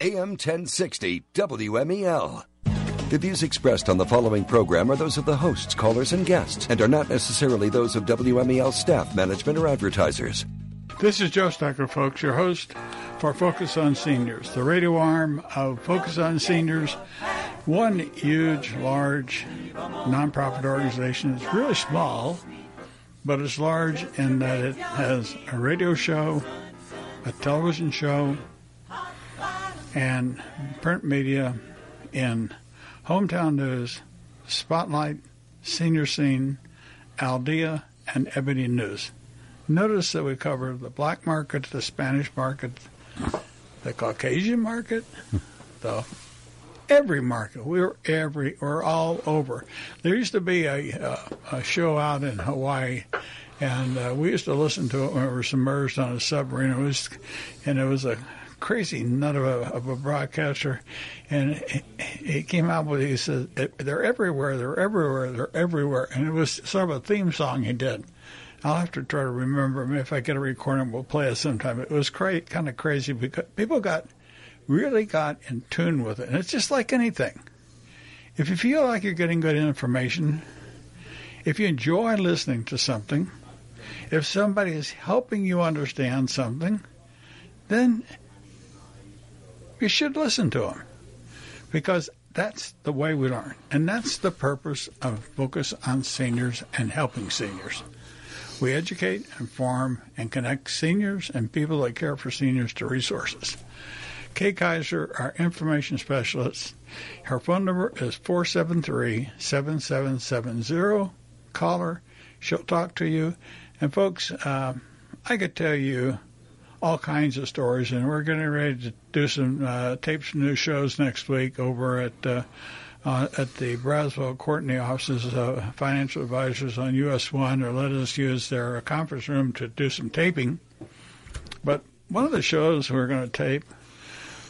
AM 1060 WMEL. The views expressed on the following program are those of the hosts, callers, and guests, and are not necessarily those of WMEL staff, management, or advertisers. This is Joe Steckler, folks, your host for Focus on Seniors, the radio arm of Focus on Seniors, one huge, large nonprofit organization. It's really small, but it's large in that it has a radio show, a television show, and print media in Hometown News, Spotlight, Senior Scene, Aldea, and Ebony News. Notice that we cover the black market, the Spanish market, the Caucasian market, every market. We're all over. There used to be a show out in Hawaii, and we used to listen to it when we were submerged on a submarine. It was a crazy nut of a broadcaster, and he came out with, he said, they're everywhere, they're everywhere, they're everywhere, and it was sort of a theme song he did. I'll have to try to remember him. If I get a recording, we'll play it sometime. It was kind of crazy because people really got in tune with it, and it's just like anything. If you feel like you're getting good information, if you enjoy listening to something, if somebody is helping you understand something, then you should listen to them, because that's the way we learn, and that's the purpose of Focus on Seniors and Helping Seniors. We educate, inform, and connect seniors and people that care for seniors to resources. Kay Kaiser, our information specialist, her phone number is 473-7770. Call her. She'll talk to you. And, folks, I could tell you all kinds of stories, and we're getting ready to do some tapes and new shows next week over at the Braswell Courtney offices of financial advisors on US 1, or let us use their conference room to do some taping. But one of the shows we're going to tape,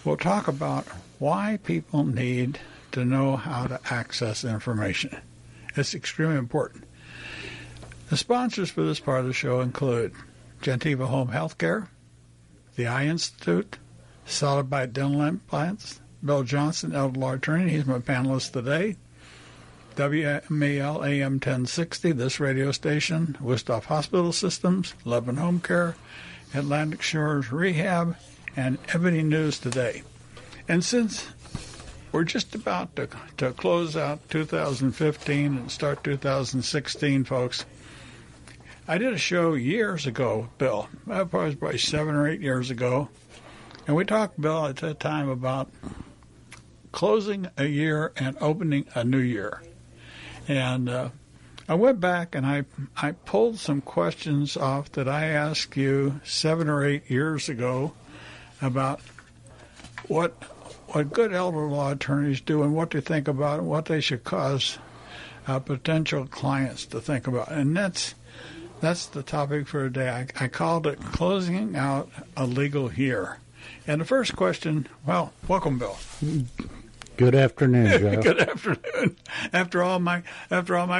we'll talk about why people need to know how to access information. It's extremely important. The sponsors for this part of the show include Gentiva Home Healthcare, The Eye Institute, Solid Bite Dental Implants, Bill Johnson, Elder Law Attorney. He's my panelist today. WMEL AM 1060, this radio station, Wistop Hospital Systems, Lebanon Home Care, Atlantic Shores Rehab, and Ebony News Today. And since we're just about to close out 2015 and start 2016, folks, I did a show years ago, Bill. That was probably 7 or 8 years ago. And we talked, Bill, at that time about closing a year and opening a new year. And I went back and I pulled some questions off that I asked you 7 or 8 years ago about what good elder law attorneys do and what they think about and what they should cause potential clients to think about. And that's the topic for today. I called it Closing Out a Legal Year. And the first question, well, welcome, Bill. Good afternoon, Joe. Good afternoon. After all my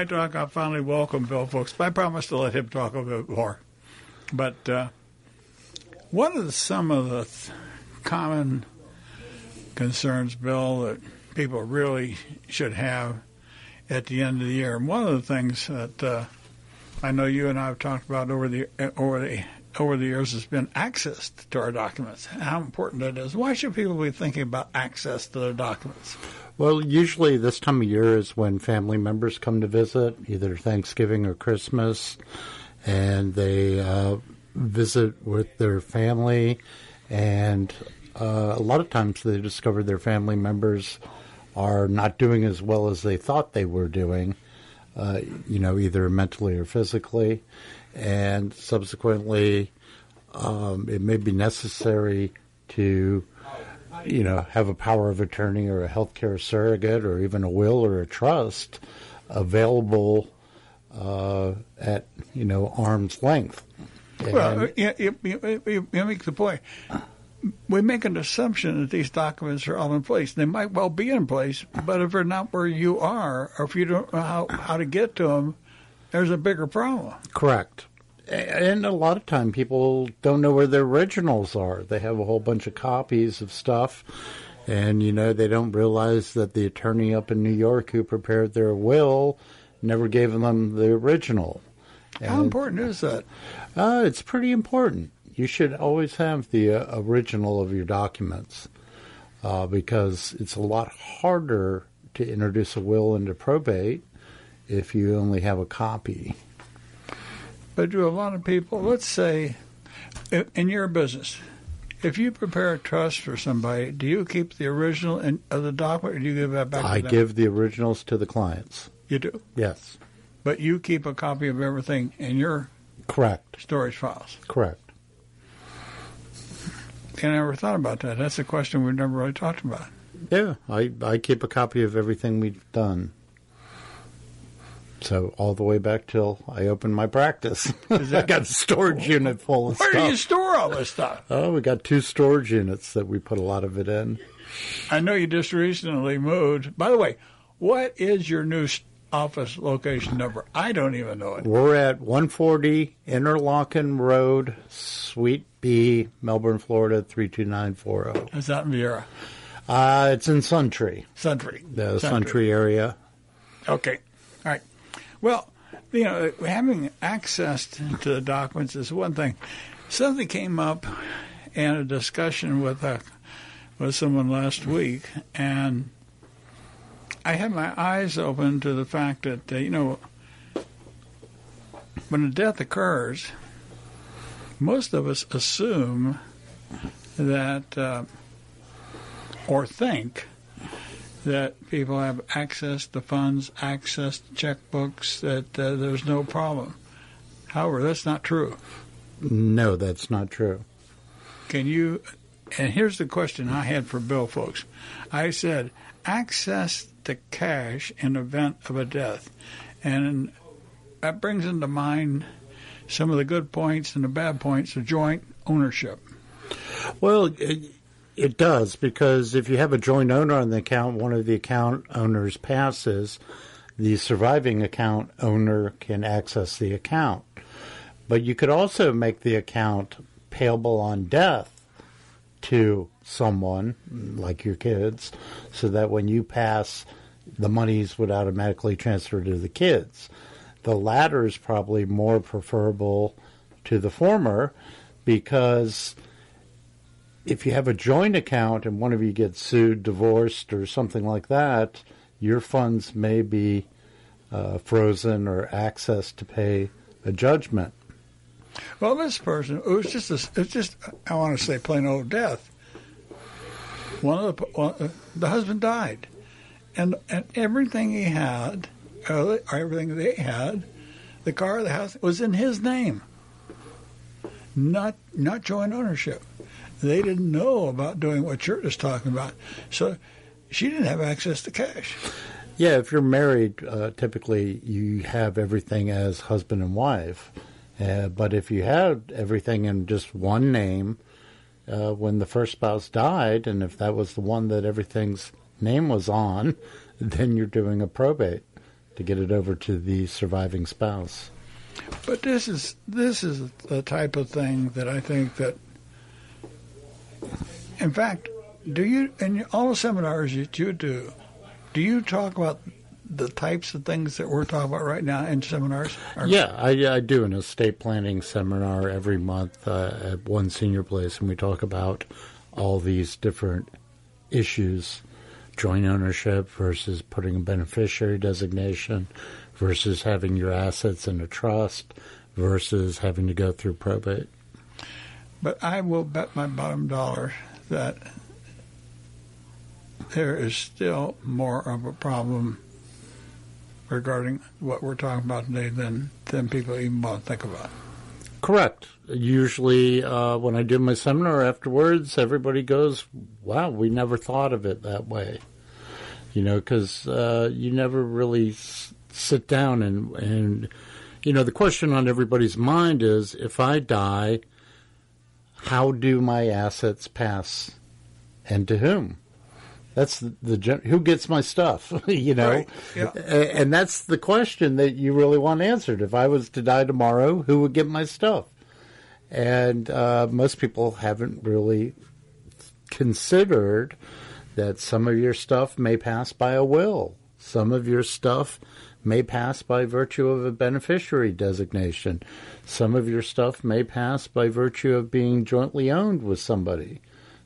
talk, I finally welcome Bill, folks. I promised to let him talk a bit more. But what are some of the common concerns, Bill, that people really should have at the end of the year? And one of the things that I know you and I have talked about over the years has been access to our documents, how important it is. Why should people be thinking about access to their documents? Well, usually this time of year is when family members come to visit, either Thanksgiving or Christmas, and they visit with their family, and a lot of times they discover their family members are not doing as well as they thought they were doing, either mentally or physically. And subsequently, it may be necessary to, have a power of attorney or a healthcare surrogate or even a will or a trust available at, arm's length. And well, you make the point. We make an assumption that these documents are all in place. They might well be in place, but if they're not where you are or if you don't know how to get to them, there's a bigger problem. Correct. And a lot of time people don't know where their originals are. They have a whole bunch of copies of stuff, and, you know, they don't realize that the attorney up in New York who prepared their will never gave them the original. And how important is that? It's pretty important. You should always have the original of your documents because it's a lot harder to introduce a will into probate if you only have a copy. But do a lot of people, let's say, in your business, if you prepare a trust for somebody, do you keep the original of the document or do you give that back to them? I give the originals to the clients. You do? Yes. But you keep a copy of everything in your correct storage files? Correct. And I never thought about that. That's a question we've never really talked about. Yeah, I keep a copy of everything we've done. So all the way back till I opened my practice. I got a storage unit full of stuff. Where do you store all this stuff? Oh, we got 2 storage units that we put a lot of it in. I know you just recently moved. By the way, what is your new office location number? I don't even know it. We're at 140 Interlochen Road, Suite B, Melbourne, Florida, 32940. Is that in Vieira? It's in Suntree. The Suntree area. Okay. All right. Well, you know, having access to the documents is one thing. Something came up in a discussion with someone last week, and I had my eyes open to the fact that, you know, when a death occurs, most of us assume that or think that people have access to funds, access to checkbooks, that there's no problem. However, that's not true. No, that's not true. Can you, and here's the question I had for Bill, folks. I said, access to cash in event of a death. And that brings into mind some of the good points and the bad points of joint ownership. Well, it does, because if you have a joint owner on the account, one of the account owners passes, the surviving account owner can access the account. But you could also make the account payable on death to someone, like your kids, so that when you pass, the monies would automatically transfer to the kids. The latter is probably more preferable to the former, because if you have a joint account and one of you gets sued, divorced, or something like that, your funds may be frozen or accessed to pay a judgment. Well, this person, I want to say plain old death. The husband died, and everything he had, or everything they had, the car, the house, was in his name. Not joint ownership. They didn't know about doing what you're just talking about. So she didn't have access to cash. Yeah, if you're married, typically you have everything as husband and wife. But if you had everything in just one name, when the first spouse died, and if that was the one that everything's name was on, then you're doing a probate to get it over to the surviving spouse. But this is the type of thing that I think that, in fact, in all the seminars that you do you talk about the types of things that we're talking about right now in seminars? Yeah, I do an estate planning seminar every month at one senior place, and we talk about all these different issues, joint ownership versus putting a beneficiary designation versus having your assets in a trust versus having to go through probate. But I will bet my bottom dollar that there is still more of a problem regarding what we're talking about today than people even want to think about. Correct. Usually when I do my seminar afterwards, everybody goes, wow, we never thought of it that way. You know, because you never really sit down and, you know, the question on everybody's mind is, if I die, how do my assets pass, and to whom? That's the who gets my stuff, you know? Right. Yeah. And that's the question that you really want answered. If I was to die tomorrow, who would get my stuff? And most people haven't really considered that some of your stuff may pass by a will. Some of your stuff may pass by virtue of a beneficiary designation. Some of your stuff may pass by virtue of being jointly owned with somebody.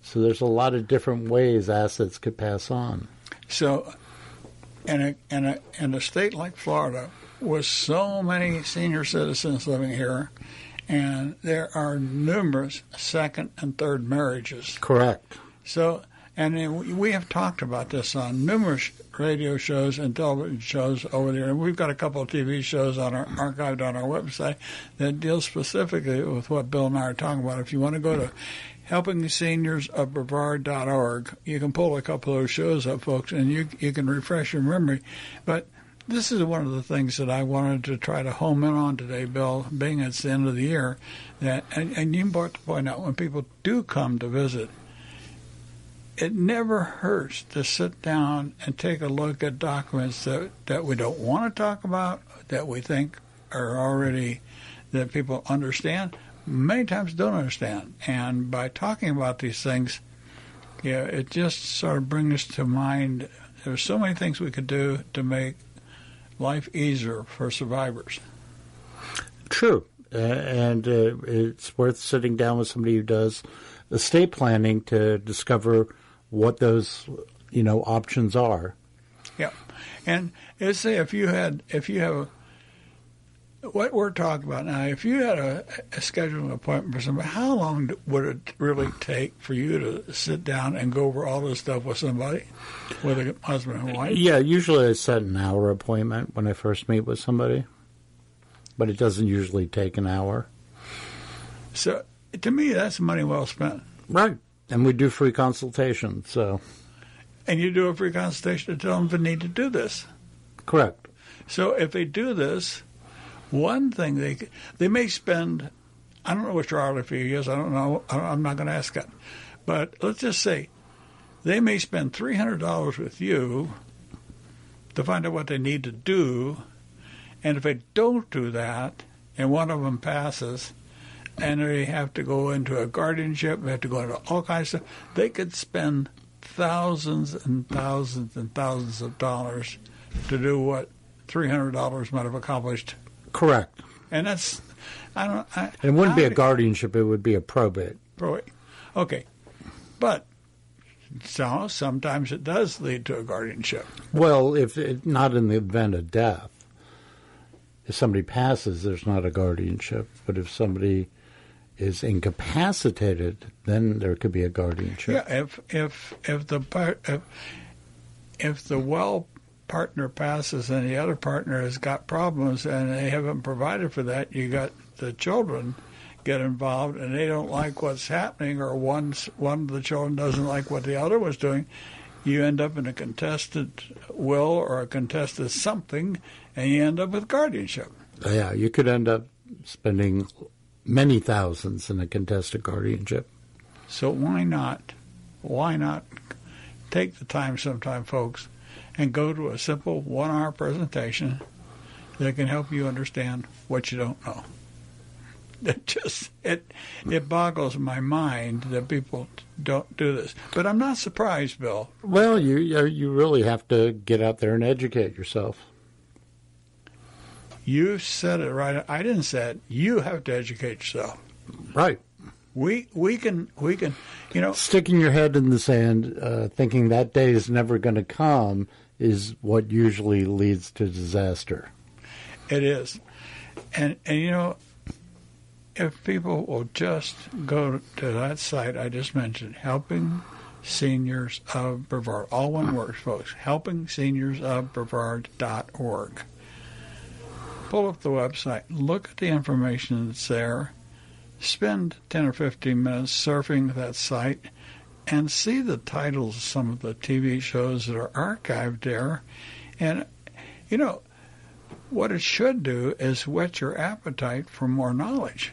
So there's a lot of different ways assets could pass on. So, in a state like Florida, with so many senior citizens living here, and there are numerous second and third marriages. Correct. So, and we have talked about this on numerous radio shows and television shows over the years. And we've got a couple of TV shows on our archived on our website that deal specifically with what Bill and I are talking about. If you want to go to helpingseniorsofbrevard.org. You can pull a couple of those shows up, folks, and you can refresh your memory. But this is one of the things that I wanted to try to home in on today, Bill, being it's the end of the year. That and you brought the point out, when people do come to visit, it never hurts to sit down and take a look at documents that we don't want to talk about, that we think are already, that people understand, many times don't understand. And by talking about these things, yeah, it just sort of brings to mind there's so many things we could do to make life easier for survivors. True. And it's worth sitting down with somebody who does estate planning to discover what those, you know, options are. Yeah. And let's say if you have what we're talking about now, if you had a scheduled appointment for somebody, how long would it really take for you to sit down and go over all this stuff with somebody, with a husband and wife? Yeah, usually I set an hour appointment when I first meet with somebody, but it doesn't usually take an hour. So, to me, that's money well spent. Right. And we do free consultations, so. And you do a free consultation to tell them they need to do this. Correct. So, if they do this, one thing they may spend, I don't know what your hourly fee is. I don't know. I'm not going to ask that. But let's just say they may spend $300 with you to find out what they need to do. And if they don't do that and one of them passes and they have to go into a guardianship, they have to go into all kinds of stuff, they could spend thousands and thousands and thousands of dollars to do what $300 might have accomplished. Correct. And that's, I don't. It wouldn't be a guardianship. It would be a probate. Probate. Okay. But so sometimes it does lead to a guardianship. Well, if it, not in the event of death. If somebody passes, there's not a guardianship. But if somebody is incapacitated, then there could be a guardianship. Yeah. If the partner passes and the other partner has got problems and they haven't provided for that, you got the children get involved and they don't like what's happening, or one of the children doesn't like what the other was doing, you end up in a contested will or a contested something, and you end up with guardianship. Yeah, you could end up spending many thousands in a contested guardianship. So why not take the time sometime, folks, and go to a simple one-hour presentation that can help you understand what you don't know. It boggles my mind that people don't do this. But I'm not surprised, Bill. Well, you really have to get out there and educate yourself. You said it right. I didn't say it. You have to educate yourself. Right. We can sticking your head in the sand, thinking that day is never going to come, is what usually leads to disaster. It is, and if people will just go to that site I just mentioned, Helping Seniors of Brevard, all one word, folks, helpingseniorsofbrevard.org. Pull up the website, look at the information that's there. Spend 10 or 15 minutes surfing that site and see the titles of some of the TV shows that are archived there. And, what it should do is whet your appetite for more knowledge.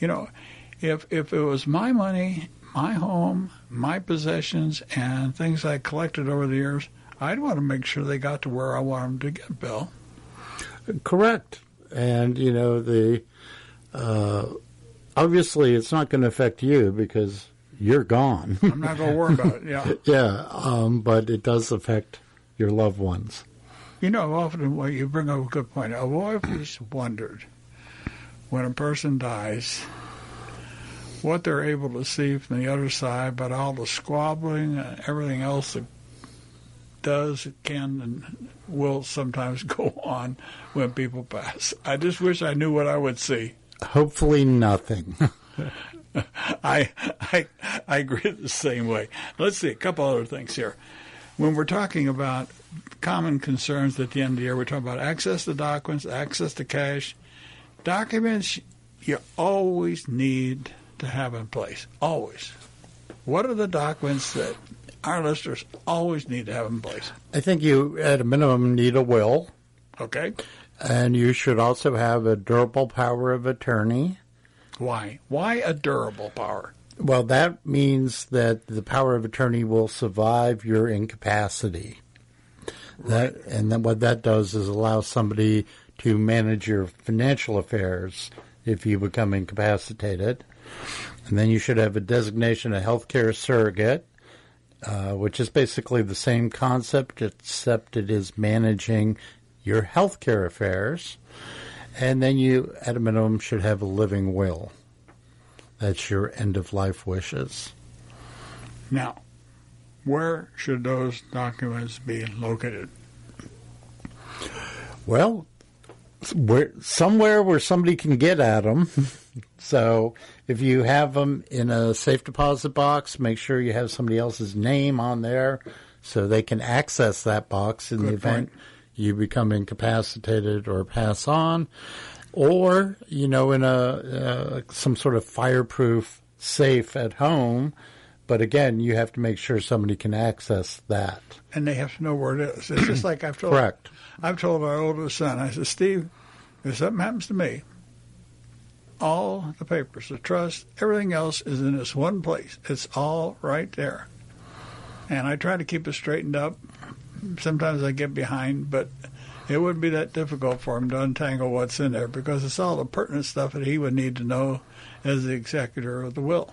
If it was my money, my home, my possessions, and things I collected over the years, I'd want to make sure they got to where I want them to get, Bill. Correct. And, you know, the obviously it's not going to affect you because you're gone. I'm not going to worry about it, yeah. Yeah, but it does affect your loved ones. You know, often well, you bring up a good point. I've always wondered when a person dies what they're able to see from the other side, but all the squabbling and everything else that does, it can, and will sometimes go on when people pass. I just wish I knew what I would see. Hopefully nothing. I agree the same way. Let's see, a couple other things here. When we're talking about common concerns at the end of the year, we're talking about access to documents, access to cash. Documents you always need to have in place, always. What are the documents that our listeners always need to have in place? I think you, at a minimum, need a will. Okay. And you should also have a durable power of attorney. Why? Why a durable power? Well, that means that the power of attorney will survive your incapacity. Right. That, and then what that does is allow somebody to manage your financial affairs if you become incapacitated. And then you should have a designation of healthcare surrogate, which is basically the same concept, except it is managing your healthcare affairs. And then you, at a minimum, should have a living will. That's your end-of-life wishes. Now, where should those documents be located? Well, somewhere where somebody can get at them. So if you have them in a safe deposit box, make sure you have somebody else's name on there so they can access that box in the event you become incapacitated or pass on. Or, you know, in some sort of fireproof safe at home. But again, you have to make sure somebody can access that. And they have to know where it is. It's just like I've told our oldest son, I said, Steve, if something happens to me, all the papers, the trust, everything else is in this one place. It's all right there. And I try to keep it straightened up. Sometimes I get behind, but it wouldn't be that difficult for him to untangle what's in there because it's all the pertinent stuff that he would need to know as the executor of the will.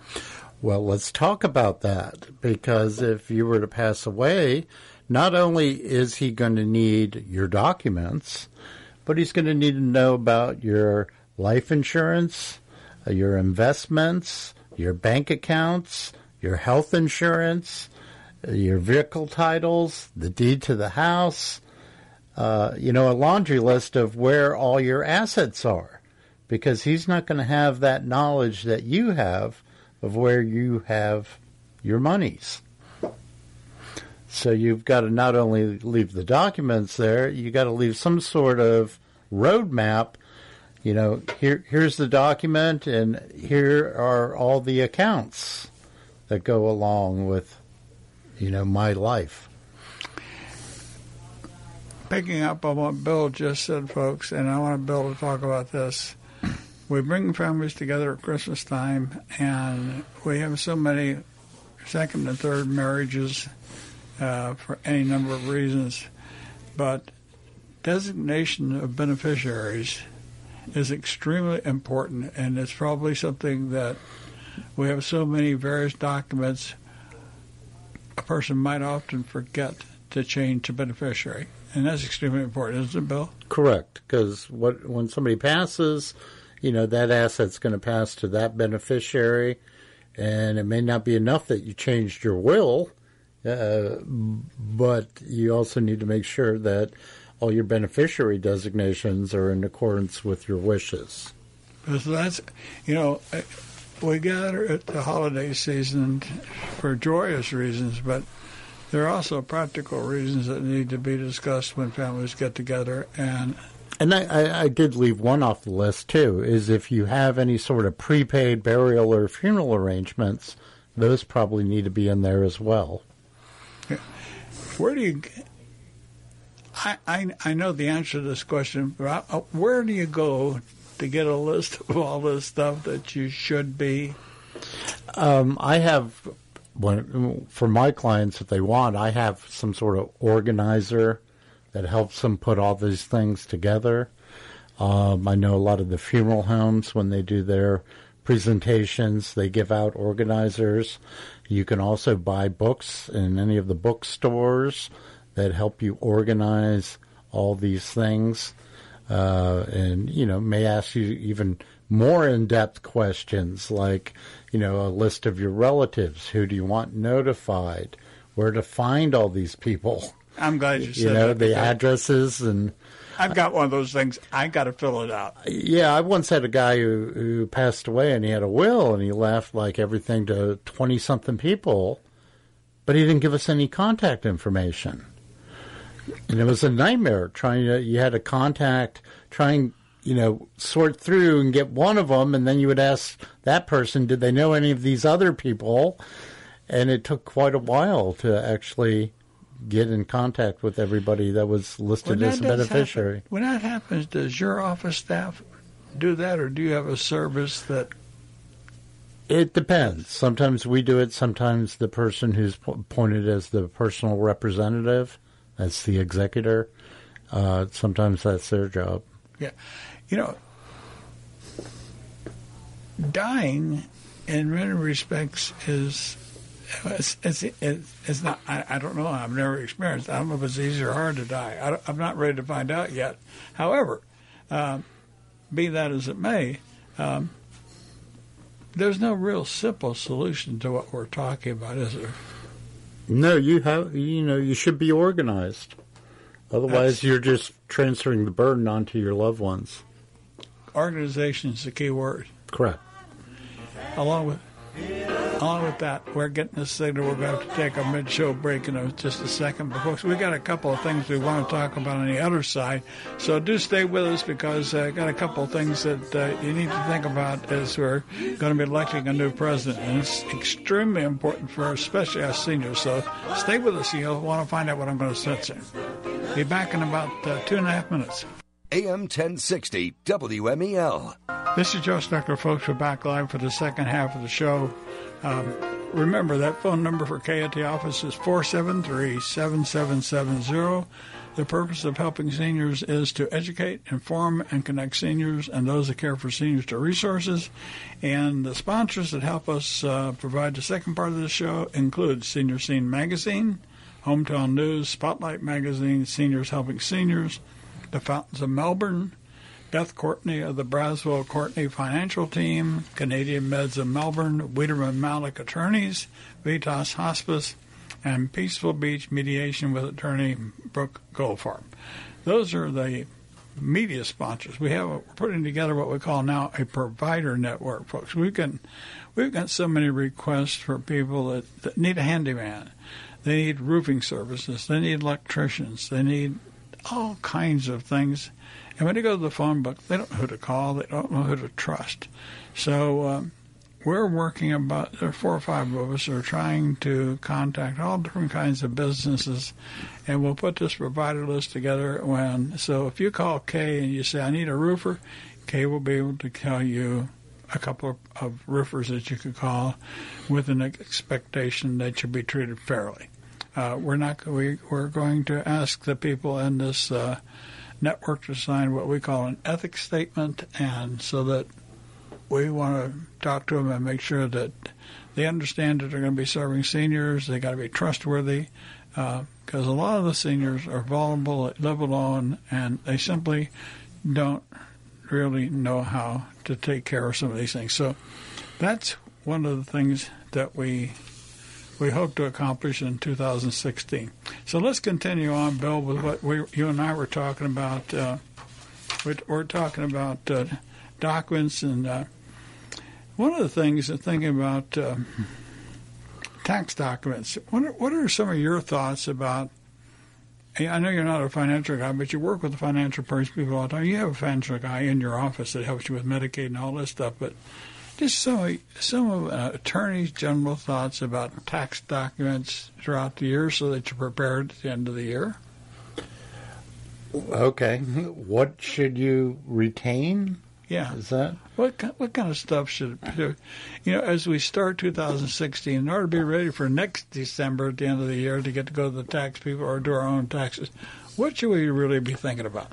Well, let's talk about that, because if you were to pass away, not only is he going to need your documents, but he's going to need to know about your life insurance, your investments, your bank accounts, your health insurance, your vehicle titles, the deed to the house, a laundry list of where all your assets are, because he's not going to have that knowledge that you have of where you have your monies. So you've got to not only leave the documents there, you got to leave some sort of roadmap. You know, here's the document and here are all the accounts that go along with, you know, my life. Picking up on what Bill just said, folks, and I want Bill to talk about this. We bring families together at Christmas time, and we have so many second and third marriages for any number of reasons. But designation of beneficiaries is extremely important, and it's probably something that we have so many various documents a person might often forget to change to beneficiary. And that's extremely important, isn't it, Bill? Correct, because when somebody passes, you know, that asset's going to pass to that beneficiary, and it may not be enough that you changed your will, but you also need to make sure that all your beneficiary designations are in accordance with your wishes. So that's, you know, we gather at the holiday season for joyous reasons, but there are also practical reasons that need to be discussed when families get together. And I did leave one off the list, too, is if you have any sort of prepaid burial or funeral arrangements, those probably need to be in there as well. Where do you... I know the answer to this question, but where do you go to get a list of all this stuff that you should be I have, for my clients, if they want, I have some sort of organizer that helps them put all these things together. I know a lot of the funeral homes, when they do their presentations, they give out organizers. You can also buy books in any of the bookstores that help you organize all these things, and, you know, may ask you even more in-depth questions like, you know, a list of your relatives, who do you want notified, where to find all these people. I'm glad you said that. You know, the addresses and... I've got one of those things. I got to fill it out. Yeah, I once had a guy who passed away, and he had a will, and he left like everything to 20-something people, but he didn't give us any contact information. And it was a nightmare trying to, you had to contact, trying, you know, sort through and get one of them, and then you would ask that person, did they know any of these other people? And it took quite a while to actually get in contact with everybody that was listed as a beneficiary. When that happens, does your office staff do that, or do you have a service that... It depends. Sometimes we do it. Sometimes the person who's appointed as the personal representative, that's the executor, sometimes that's their job. Yeah. You know, dying, in many respects, is... It's not. I don't know. I've never experienced. I don't know if it's easy or hard to die. I'm not ready to find out yet. However, be that as it may, there's no real simple solution to what we're talking about, is there? No, you have. You know, you should be organized. Otherwise, you're just transferring the burden onto your loved ones. Organization is the key word. Correct. Along with that, we're getting this signal. We're going to have to take a mid-show break in just a second. But, folks, we've got a couple of things we want to talk about on the other side. So do stay with us, because I've got a couple of things that you need to think about as we're going to be electing a new president. And it's extremely important for especially our seniors. So stay with us. You'll want to find out what I'm going to censor. Be back in about 2.5 minutes. AM 1060 WMEL. This is Joe Steckler, folks. We're back live for the second half of the show. Remember, that phone number for Kay at the office is 473-7770. The purpose of Helping Seniors is to educate, inform, and connect seniors and those that care for seniors to resources. And the sponsors that help us provide the second part of the show include Senior Scene Magazine, Hometown News, Spotlight Magazine, Seniors Helping Seniors, The Fountains of Melbourne, Beth Courtney of the Braswell Courtney Financial Team, Canadian Meds of Melbourne, Wiedermann Malik Attorneys, Vitas Hospice, and Peaceful Beach Mediation with attorney Brooke Goldfarb. Those are the media sponsors. We're putting together what we call now a provider network, folks. We've got so many requests for people that need a handyman. They need roofing services. They need electricians. They need all kinds of things. And when they go to the phone book, they don't know who to call. They don't know who to trust. So we're working about, there are 4 or 5 of us are trying to contact all different kinds of businesses, and we'll put this provider list together. So if you call Kay and you say, I need a roofer, Kay will be able to tell you a couple of roofers that you could call with an expectation that you'll be treated fairly. We're going to ask the people in this network to sign what we call an ethics statement, and so that we want to talk to them and make sure that they understand that they're going to be serving seniors. They got to be trustworthy, because a lot of the seniors are vulnerable, live alone, and they simply don't really know how to take care of some of these things. So that's one of the things that we hope to accomplish in 2016. So let's continue on, Bill, with what you and I were talking about. We're talking about documents, and one of the things that thinking about tax documents. What are some of your thoughts about? I know you're not a financial guy, but you work with the financial people all the time. You have a financial guy in your office that helps you with Medicaid and all this stuff, but. Just some of attorneys' general thoughts about tax documents throughout the year so that you're prepared at the end of the year. Okay. What should you retain Yeah. Is that? What kind of stuff should it do? You know, as we start 2016, in order to be ready for next December at the end of the year to get to go to the tax people or do our own taxes, what should we really be thinking about?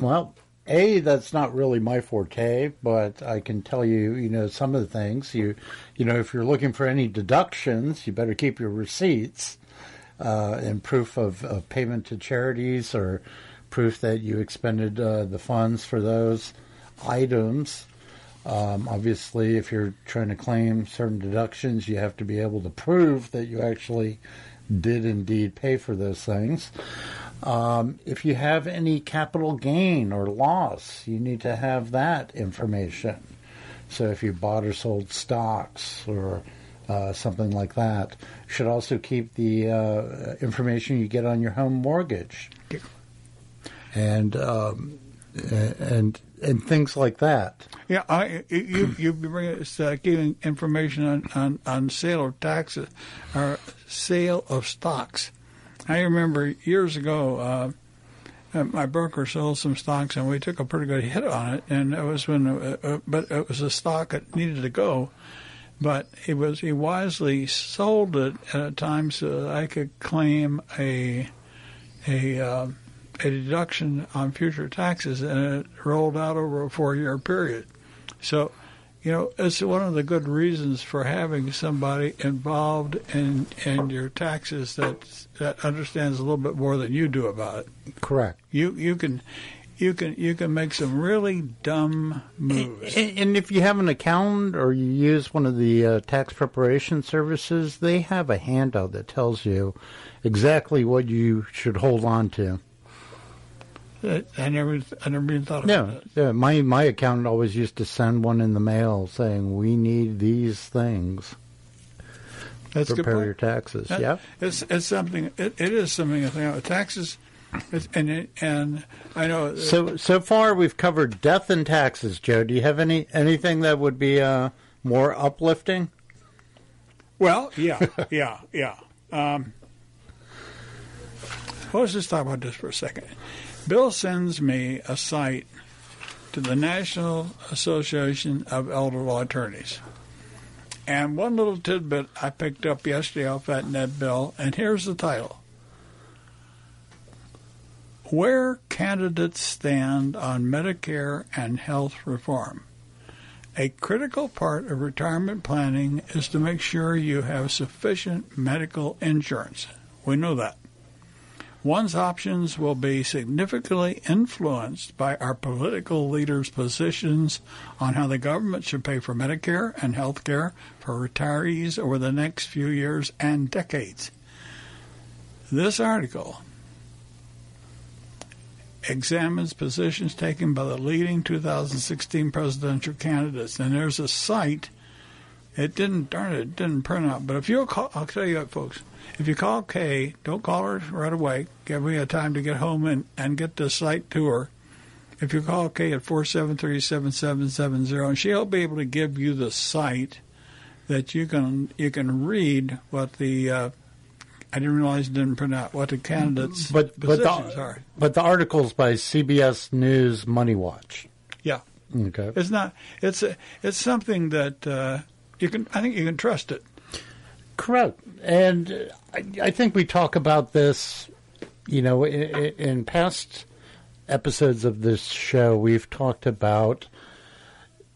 Well, A, that's not really my forte, but I can tell you, you know, some of the things. You know, if you're looking for any deductions, you better keep your receipts and proof of payment to charities or proof that you expended the funds for those items. Obviously, if you're trying to claim certain deductions, you have to be able to prove that you actually did indeed pay for those things. If you have any capital gain or loss, you need to have that information. So if you bought or sold stocks or something like that, you should also keep the information you get on your home mortgage and things like that. Yeah, you bring giving information on sale of taxes or sale of stocks. I remember years ago, my broker sold some stocks, and we took a pretty good hit on it. And it was when, but it was a stock that needed to go. But he wisely sold it at a time so that I could claim a deduction on future taxes, and it rolled out over a 4-year period. So, you know, it's one of the good reasons for having somebody involved in your taxes that understands a little bit more than you do about it. Correct. You can make some really dumb moves. And if you have an accountant or you use one of the tax preparation services, they have a handout that tells you exactly what you should hold on to. I never even thought about that. Yeah, my accountant always used to send one in the mail saying, we need these things. That's prepare good your taxes. Yeah, it's something. It is something I think about taxes, and I know. So far we've covered death and taxes. Joe, do you have anything that would be more uplifting? Well, yeah. Well, let's just talk about this for a second. Bill sends me a site to the National Association of Elder Law Attorneys. And one little tidbit I picked up yesterday off that net, Bill, and here's the title. Where Candidates Stand on Medicare and Health Reform. A critical part of retirement planning is to make sure you have sufficient medical insurance. We know that. One's options will be significantly influenced by our political leaders' positions on how the government should pay for Medicare and health care for retirees over the next few years and decades. This article examines positions taken by the leading 2016 presidential candidates, and there's a site. It didn't print out, but if you'll call, I'll tell you what, folks. If you call Kay, don't call her right away. Give me a time to get home and get the site to her. If you call Kay at 473-7770, and she'll be able to give you the site that you can read what the I didn't realize it didn't print out what the candidates' positions are. But the article's by CBS News Money Watch. Yeah. Okay. It's not. It's something that you can. I think you can trust it. Correct. And I think we talk about this, you know, in past episodes of this show, we've talked about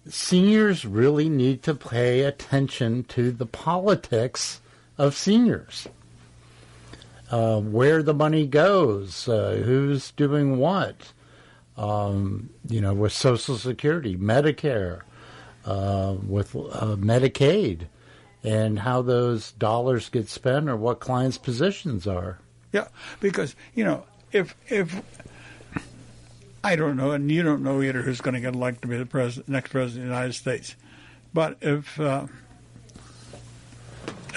seniors really need to pay attention to the politics of seniors, where the money goes, who's doing what, you know, with Social Security, Medicare, with Medicaid. And how those dollars get spent or what clients' positions are. Yeah, because, you know, if I don't know, and you don't know either who's going to get elected to be the next president of the United States, but if the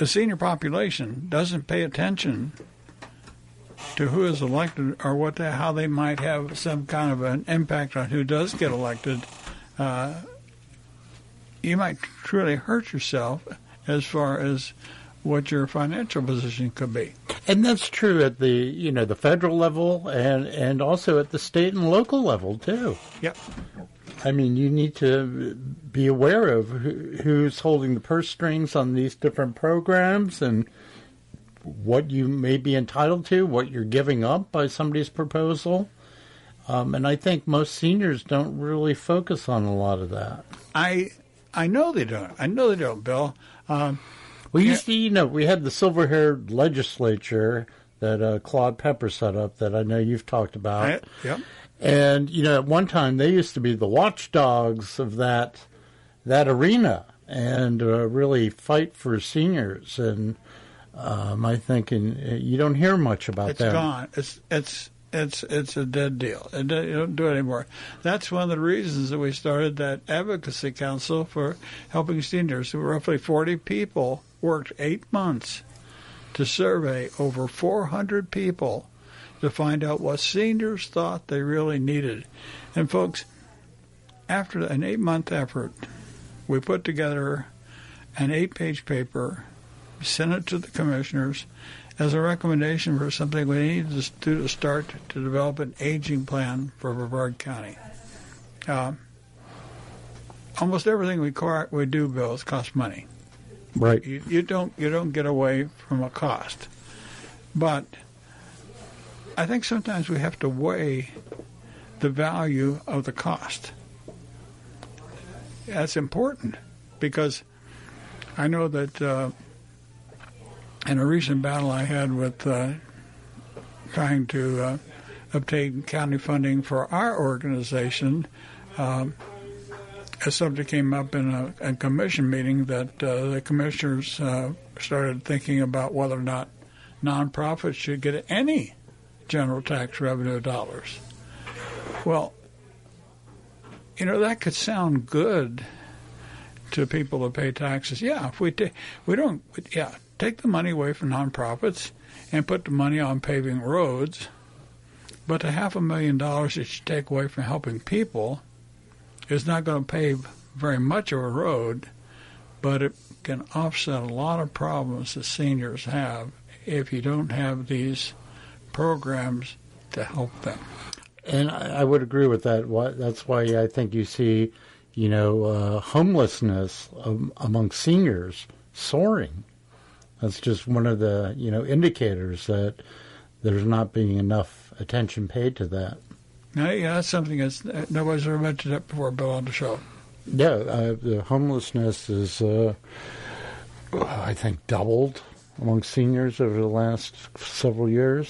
senior population doesn't pay attention to who is elected or how they might have some kind of an impact on who does get elected, you might truly hurt yourself as far as what your financial position could be. And that's true at the, you know, the federal level and also at the state and local level, too. Yep. I mean, you need to be aware of who's holding the purse strings on these different programs and what you may be entitled to, what you're giving up by somebody's proposal. And I think most seniors don't really focus on a lot of that. I know they don't. I know they don't, Bill. We had the silver-haired legislature that Claude Pepper set up that I know you've talked about. Yep. And, you know, at one time they used to be the watchdogs of that arena and really fight for seniors. And I think you don't hear much about that. It's gone. It's a dead deal. You don't do it anymore. That's one of the reasons that we started that advocacy council for helping seniors. So roughly 40 people worked 8 months to survey over 400 people to find out what seniors thought they really needed. And, folks, after an 8-month effort, we put together an 8-page paper, sent it to the commissioners, as a recommendation for something we need to do to start to develop an aging plan for Brevard County. Almost everything we do, Bill, is cost money. Right. You don't get away from a cost. But I think sometimes we have to weigh the value of the cost. That's important because I know that... in a recent battle I had with trying to obtain county funding for our organization, a subject came up in a commission meeting that the commissioners started thinking about whether or not nonprofits should get any general tax revenue dollars. Well, you know, that could sound good to people who pay taxes. Yeah, if take the money away from nonprofits and put the money on paving roads, but the $500,000 that you take away from helping people is not going to pave very much of a road, but it can offset a lot of problems that seniors have if you don't have these programs to help them. And I would agree with that. That's why I think you see, you know, homelessness among seniors soaring. That's just one of the, you know, indicators that there's not being enough attention paid to that. Yeah, that's something that nobody's ever mentioned that before, Bill, on the show. Yeah, the homelessness is, I think, doubled among seniors over the last several years.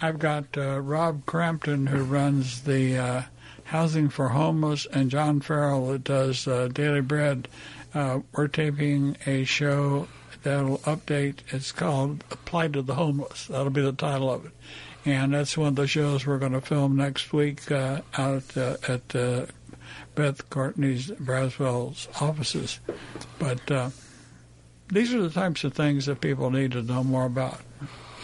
I've got Rob Crampton, who runs the Housing for Homeless, and John Farrell, that does Daily Bread. We're taping a show that'll update. It's called The Plight of the Homeless. That'll be the title of it. And that's one of the shows we're going to film next week out at Beth Courtney's Braswell's offices. But these are the types of things that people need to know more about.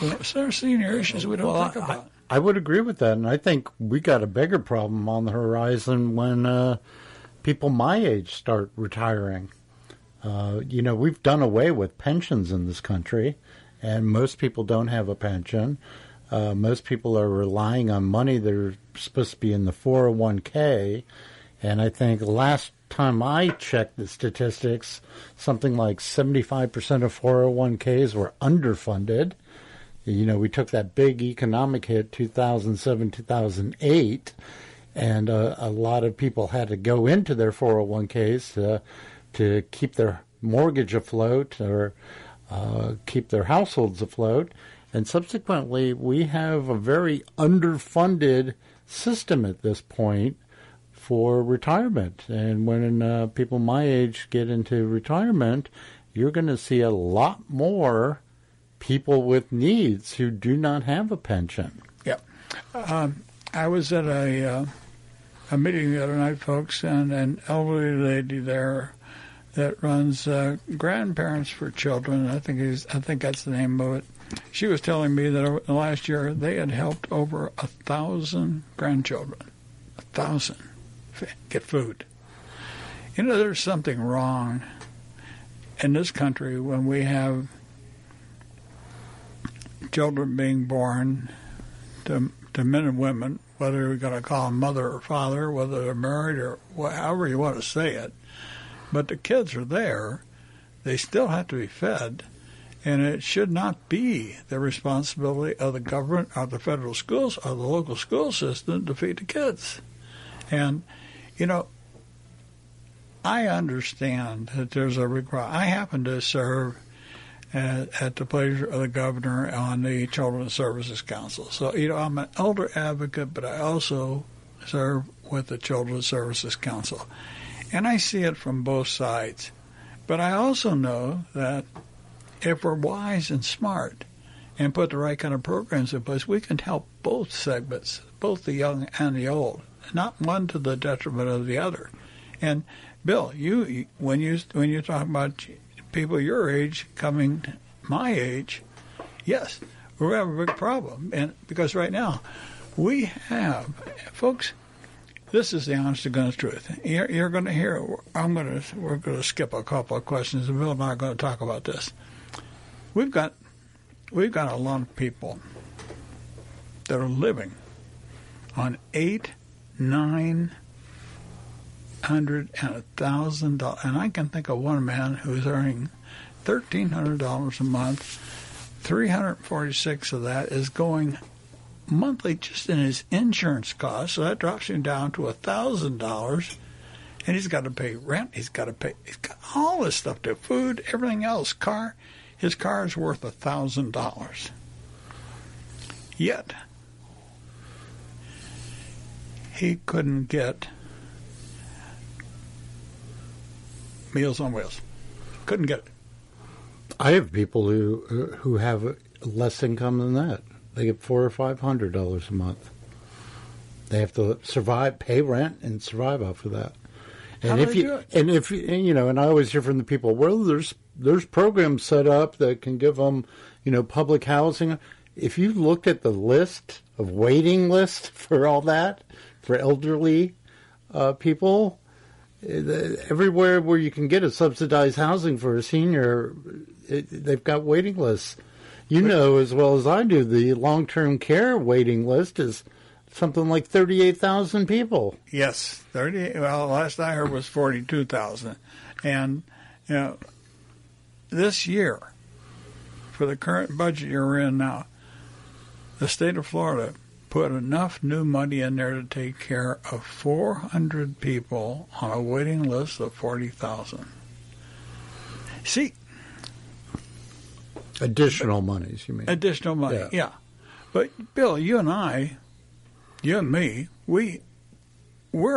There are senior issues we don't think about. I would agree with that, and I think we got a bigger problem on the horizon when people my age start retiring. You know, we've done away with pensions in this country, and most people don't have a pension. Most people are relying on money that are supposed to be in the 401k. And I think last time I checked the statistics, something like 75% of 401ks were underfunded. You know, we took that big economic hit 2007, 2008, and a lot of people had to go into their 401ks to keep their mortgage afloat or keep their households afloat. And subsequently, we have a very underfunded system at this point for retirement. And when people my age get into retirement, you're going to see a lot more people with needs who do not have a pension. Yeah. I was at a meeting the other night, folks, and an elderly lady there that runs Grandparents for Children. I think that's the name of it. She was telling me that over the last year they had helped over 1,000 grandchildren, 1,000 get food. You know, there's something wrong in this country when we have children being born to men and women whether you're going to call them mother or father, whether they're married or however you want to say it. But the kids are there. They still have to be fed. And it should not be the responsibility of the government or the federal schools or the local school system to feed the kids. And, you know, I understand that there's a requirement. I happen to serve at the pleasure of the governor on the Children's Services Council. So, you know, I'm an elder advocate, but I also serve with the Children's Services Council. And I see it from both sides. But I also know that if we're wise and smart and put the right kind of programs in place, we can help both segments, both the young and the old, not one to the detriment of the other. And, Bill, when you're talking about people your age coming my age, yes, we have a big problem. And because right now we have, folks, this is the honest-to-goodness truth. You're going to hear, we're going to skip a couple of questions, and Bill and I are going to talk about this. We've got a lot of people that are living on $800, $900, and $1,000, and I can think of one man who's earning $1,300 a month. 346 of that is going monthly just in his insurance costs, so that drops him down to $1,000. And he's got to pay rent. He's got all this stuff, to food, everything else, car. His car is worth $1,000. Yet he couldn't get Meals on Wheels. Couldn't get it. I have people who have less income than that. They get $400 or $500 a month. They have to survive, pay rent, and survive off of that. And how do they do it? And I always hear from the people, well, there's programs set up that can give them, public housing. If you looked at the list of waiting lists for all that for elderly people. Everywhere where you can get a subsidized housing for a senior, they've got waiting lists. You know as well as I do, the long-term care waiting list is something like 38,000 people. Yes, 38. Well, last I heard was 42,000. And this year, for the current budget you're in now, the state of Florida put enough new money in there to take care of 400 people on a waiting list of 40,000. See? Additional monies, you mean? Additional money, yeah. But, Bill, you and me, we're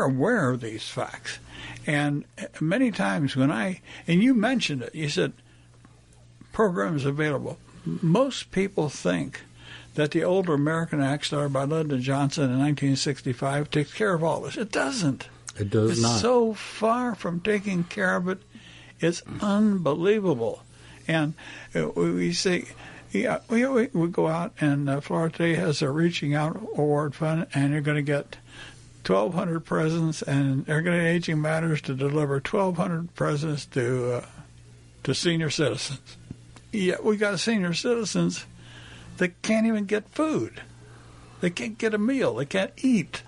aware of these facts. And many times and you mentioned it, you said programs available. Most people think that the older American Act started by Lyndon Johnson in 1965 takes care of all this. It doesn't. It does it's not. It's so far from taking care of it. It's unbelievable. And we see, we go out, and Florida Day has a Reaching Out Award Fund, and you're going to get 1,200 presents, and they're going to Aging Matters to deliver 1,200 presents to senior citizens. Yet we got senior citizens that can't even get food. They can't get a meal. They can't eat.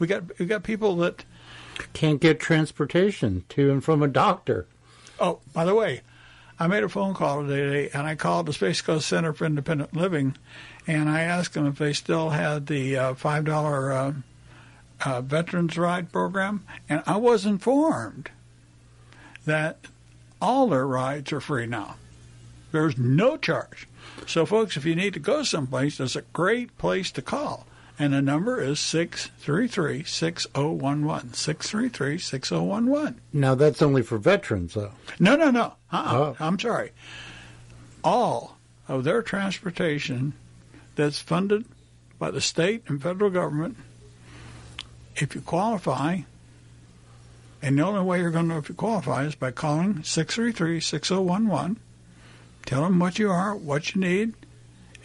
We got people that can't get transportation to and from a doctor. Oh, by the way, I made a phone call today, and I called the Space Coast Center for Independent Living, and I asked them if they still had the $5 Veterans Ride program, and I was informed that all their rides are free now. There's no charge. So, folks, if you need to go someplace, there's a great place to call. And the number is 633-6011, 633-6011. Now, that's only for veterans, though. No. Uh-uh. Oh. I'm sorry. All of their transportation that's funded by the state and federal government, if you qualify, and the only way you're going to know if you qualify is by calling 633-6011. Tell them what you are, what you need,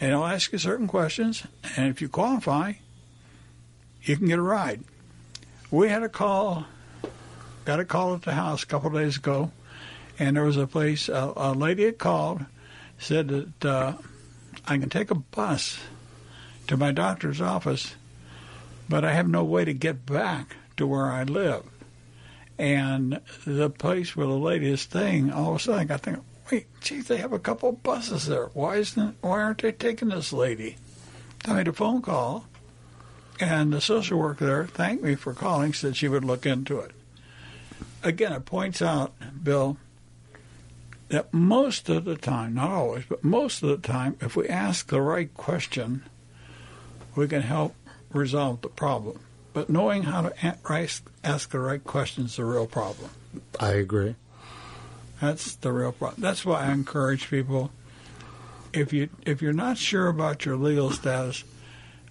and they'll ask you certain questions. And if you qualify, you can get a ride. We had a call, got a call at the house a couple of days ago, and there was a place, a lady had called, said that I can take a bus to my doctor's office, but I have no way to get back to where I live. And the place where the latest thing, all of a sudden I got thinking, wait, geez, they have a couple of buses there. Why aren't they taking this lady? I made a phone call, and the social worker there thanked me for calling, said she would look into it. Again, it points out, Bill, that most of the time, not always, but most of the time, if we ask the right question, we can help resolve the problem. But knowing how to ask the right question is the real problem. I agree. That's the real problem. That's why I encourage people, if you're not sure about your legal status,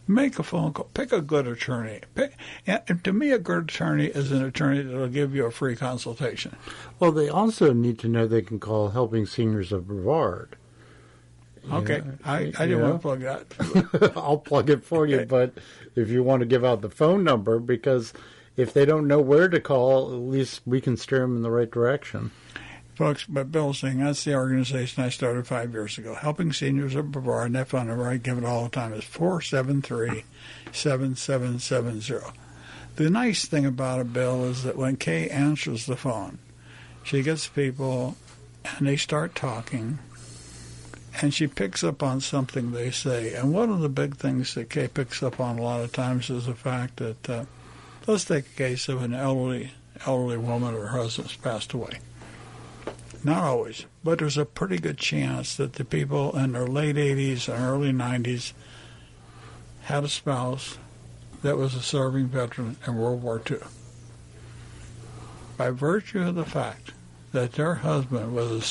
make a phone call. Pick a good attorney. And to me, a good attorney is an attorney that will give you a free consultation. Well, they also need to know they can call Helping Seniors of Brevard. Okay, yeah. I didn't want to plug that. I'll plug it for you, but if you want to give out the phone number, because if they don't know where to call, at least we can steer them in the right direction. Folks, but Bill's saying, that's the organization I started 5 years ago, Helping Seniors of Brevard, and that phone number I give it all the time is 473-7770. The nice thing about it, Bill, is that when Kay answers the phone, she gets people, and they start talking, and she picks up on something they say. And one of the big things that Kay picks up on a lot of times is the fact that, let's take a case of an elderly woman or her husband's passed away. Not always, but there's a pretty good chance that the people in their late 80s and early 90s had a spouse that was a serving veteran in World War II. By virtue of the fact that their husband was a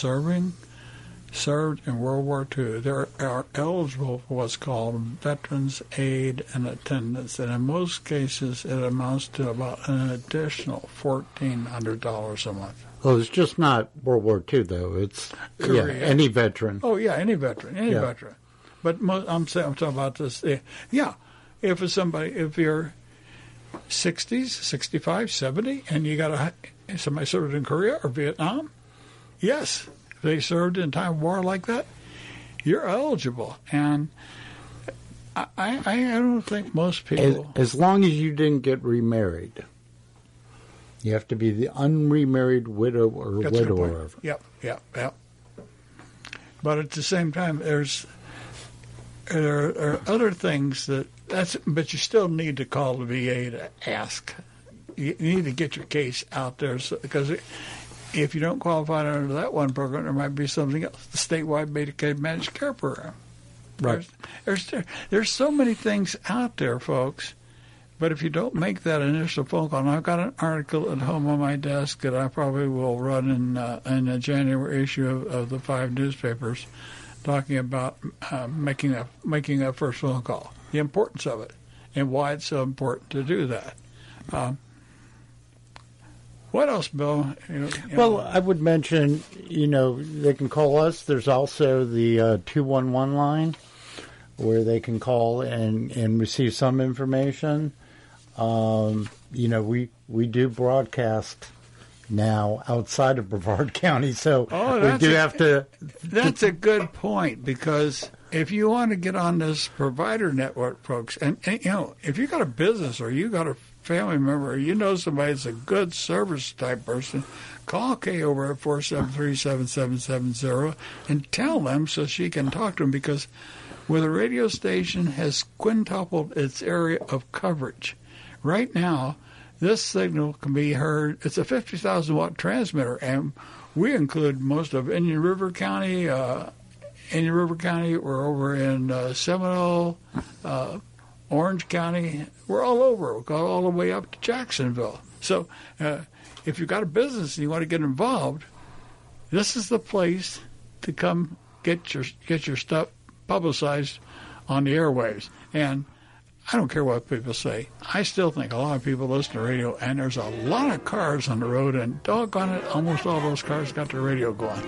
served in World War II, they are eligible for what's called Veterans Aid and Attendance, and in most cases it amounts to about an additional $1,400 a month. Well, it's just not World War II, though. It's any veteran. Oh, yeah, any veteran. But I'm talking about this. Yeah, if you're 60s, 65, 70, and you got somebody served in Korea or Vietnam, yes. If they served in time of war like that, you're eligible. And I don't think most people... As long as you didn't get remarried. You have to be the unremarried widow or widower. Yep. But at the same time, there are other things but you still need to call the VA to ask. You need to get your case out there because... If you don't qualify under that one program, there might be something else. The statewide Medicaid managed care program. Right. There's so many things out there, folks. But if you don't make that initial phone call, and I've got an article at home on my desk that I probably will run in the January issue of the 5 newspapers, talking about making that first phone call, the importance of it, and why it's so important to do that. What else, Bill? Well, I would mention, they can call us. There's also the 211 line where they can call and receive some information. We do broadcast now outside of Brevard County, so That's a good point, because if you want to get on this provider network, folks, and if you got a business or you got a family member, somebody that's a good service type person, call Kay over at 473-7770 and tell them so she can talk to them, because where the radio station has quintupled its area of coverage, right now this signal can be heard. It's a 50,000 watt transmitter, and we include most of Indian River County. We're over in Seminole, Orange County, we're all over. We go all the way up to Jacksonville. So if you've got a business and you want to get involved, this is the place to come get your stuff publicized on the airwaves. And I don't care what people say. I still think a lot of people listen to radio, and there's a lot of cars on the road, and doggone it, almost all those cars got their radio going.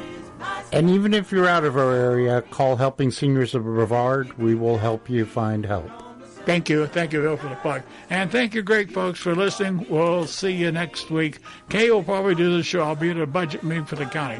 And even if you're out of our area, call Helping Seniors of Brevard. We will help you find help. Thank you, Bill, for the plug. And thank you, great folks, for listening. We'll see you next week. Kay will probably do the show. I'll be at a budget meeting for the county.